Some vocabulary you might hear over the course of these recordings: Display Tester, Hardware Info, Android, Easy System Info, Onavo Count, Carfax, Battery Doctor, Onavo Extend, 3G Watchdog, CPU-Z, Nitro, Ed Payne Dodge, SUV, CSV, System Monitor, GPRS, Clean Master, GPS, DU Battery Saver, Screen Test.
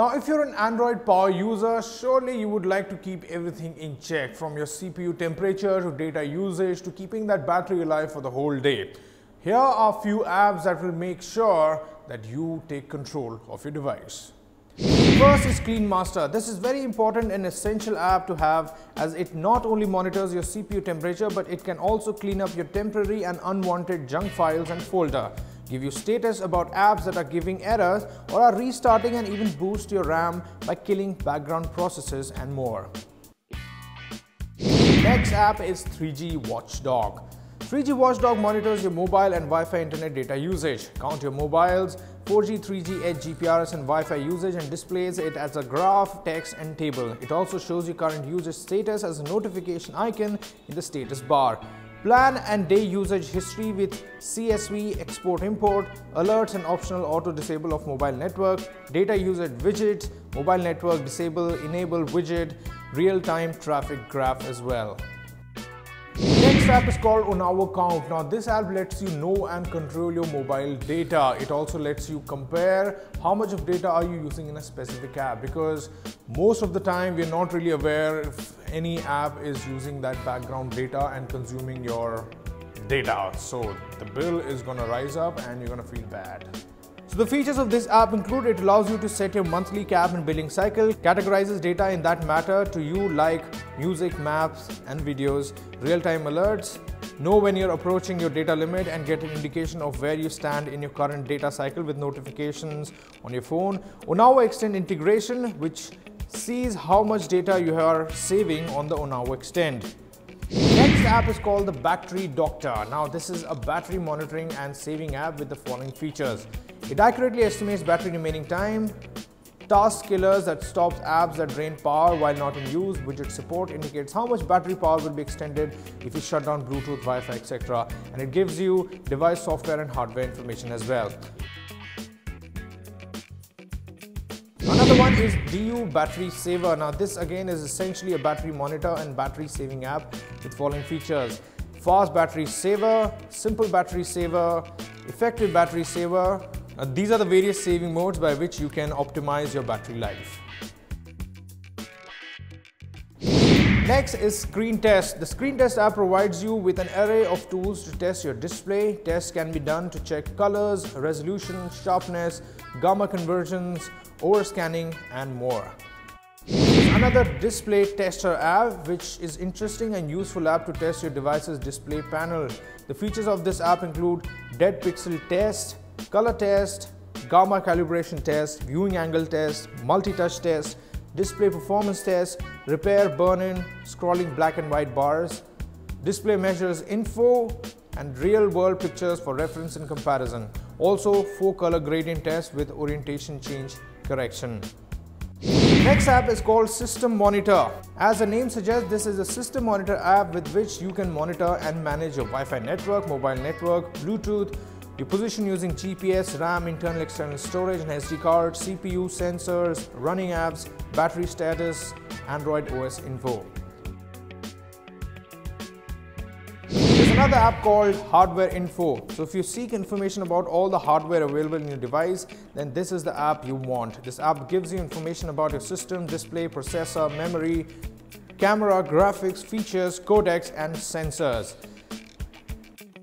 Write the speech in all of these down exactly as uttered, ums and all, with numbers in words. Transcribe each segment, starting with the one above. Now, if you're an Android power user, surely you would like to keep everything in check, from your C P U temperature to data usage to keeping that battery alive for the whole day. Here are a few apps that will make sure that you take control of your device. First is Clean Master. This is very important and essential app to have, as it not only monitors your C P U temperature, but it can also clean up your temporary and unwanted junk files and folder, give you status about apps that are giving errors or are restarting, and even boost your RAM by killing background processes and more. Next app is three G Watchdog. three G Watchdog monitors your mobile and Wi-Fi internet data usage, count your mobiles, four G, three G, edge G P R S and Wi-Fi usage, and displays it as a graph, text and table. It also shows your current usage status as a notification icon in the status bar. Plan and day usage history with C S V, export-import, alerts and optional auto-disable of mobile network, data usage widgets, mobile network disable, enable widget, real-time traffic graph as well. Next app is called Onavo Count. Now this app lets you know and control your mobile data. It also lets you compare how much of data are you using in a specific app, because most of the time we're not really aware if any app is using that background data and consuming your data. So the bill is gonna rise up and you're gonna feel bad. So the features of this app include: it allows you to set your monthly cap and billing cycle, categorizes data in that matter to you like music, maps and videos, real-time alerts, know when you're approaching your data limit and get an indication of where you stand in your current data cycle with notifications on your phone. Onavo Extend integration, which sees how much data you are saving on the Onavo Extend. Next app is called the Battery Doctor. Now this is a battery monitoring and saving app with the following features. It accurately estimates battery remaining time, task killers that stops apps that drain power while not in use, widget support indicates how much battery power will be extended if you shut down Bluetooth, Wi-Fi, et cetera. And it gives you device software and hardware information as well. Another one is D U Battery Saver. Now this again is essentially a battery monitor and battery saving app with following features: fast battery saver, simple battery saver, effective battery saver. Uh, these are the various saving modes by which you can optimize your battery life. Next is Screen Test. The Screen Test app provides you with an array of tools to test your display. Tests can be done to check colors, resolution, sharpness, gamma conversions, overscanning and more. Another Display Tester app, which is interesting and useful app to test your device's display panel. The features of this app include dead pixel test, color test, gamma calibration test, viewing angle test, multi-touch test, display performance test, repair burn-in, scrolling black and white bars, display measures info, and real-world pictures for reference and comparison. Also, four color gradient test with orientation change correction. Next app is called System Monitor. As the name suggests, this is a system monitor app with which you can monitor and manage your Wi-Fi network, mobile network, Bluetooth, your position using G P S, RAM, internal external storage and S D card, C P U, sensors, running apps, battery status, Android O S info. There's another app called Hardware Info. So if you seek information about all the hardware available in your device, then this is the app you want. This app gives you information about your system, display, processor, memory, camera, graphics, features, codecs and sensors.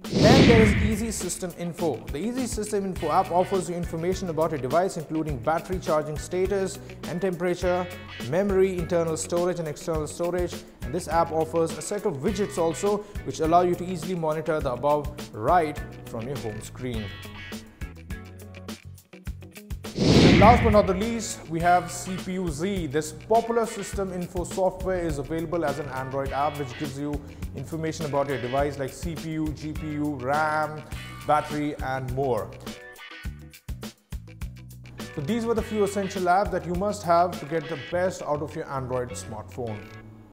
Then there is Easy System Info. The Easy System Info app offers you information about your device, including battery charging status and temperature, memory, internal storage and external storage. And this app offers a set of widgets also, which allow you to easily monitor the above right from your home screen. And last but not the least, we have C P U Z. This popular System Info software is available as an Android app, which gives you information about your device like C P U, G P U, RAM, battery and more. So these were the few essential apps that you must have to get the best out of your Android smartphone.